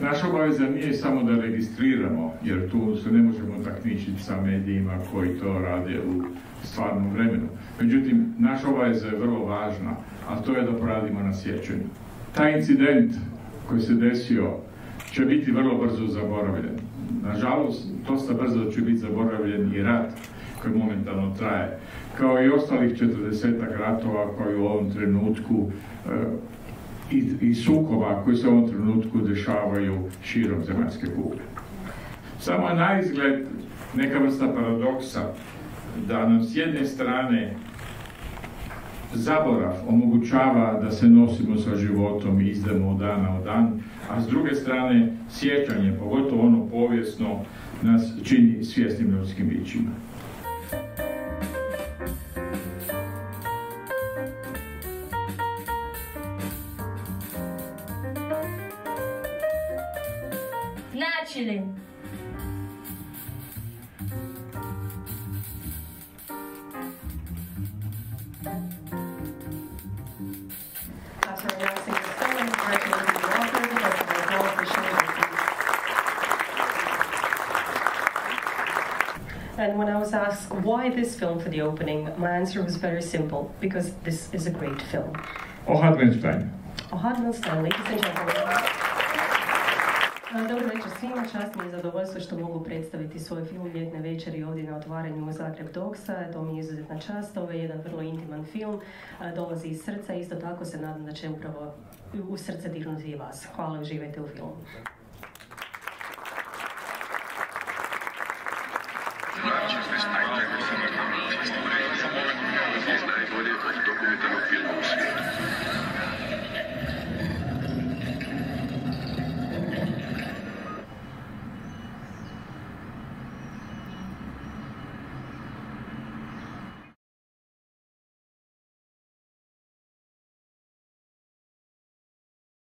Naša obaveza nije samo da registriramo, jer tu se ne možemo takmičiti sa medijima koji to rade u stvarnom vremenu. Međutim, naša obaveza je vrlo važna, a to je da poradimo na sjećanju. Taj incident koji se desio će biti vrlo brzo zaboravljen. Nažalost, dosta brzo će biti zaboravljen i rat koji momentalno traje, kao i ostalih 40-ak ratova koji u ovom trenutku i sukova koji se u ovom trenutku dešavaju širom zemaljske kugle. Samo je na izgled neka vrsta paradoksa da nam s jedne strane zaborav omogućava da se nosimo sa životom i izdemo od dana u dan, a s druge strane sjećanje, pogotovo ono povijesno, nas čini svjesnim ljudskim bićima. Начали! And when I was asked why this film for the opening, my answer was very simple, because this is a great film. Ohad Millstein. Ohad Millstein, ladies and gentlemen. Dobro večer svima, čast mi je zadovoljstvo što mogu predstaviti svoj film Ljetne večeri ovdje na otvaranju ZagrebDoxa. To mi je izuzetna čast, ovo je jedan vrlo intiman film, dolazi iz srca, isto tako se nadam da će upravo u srce dirnuti i vas. Hvala, uživajte u filmu.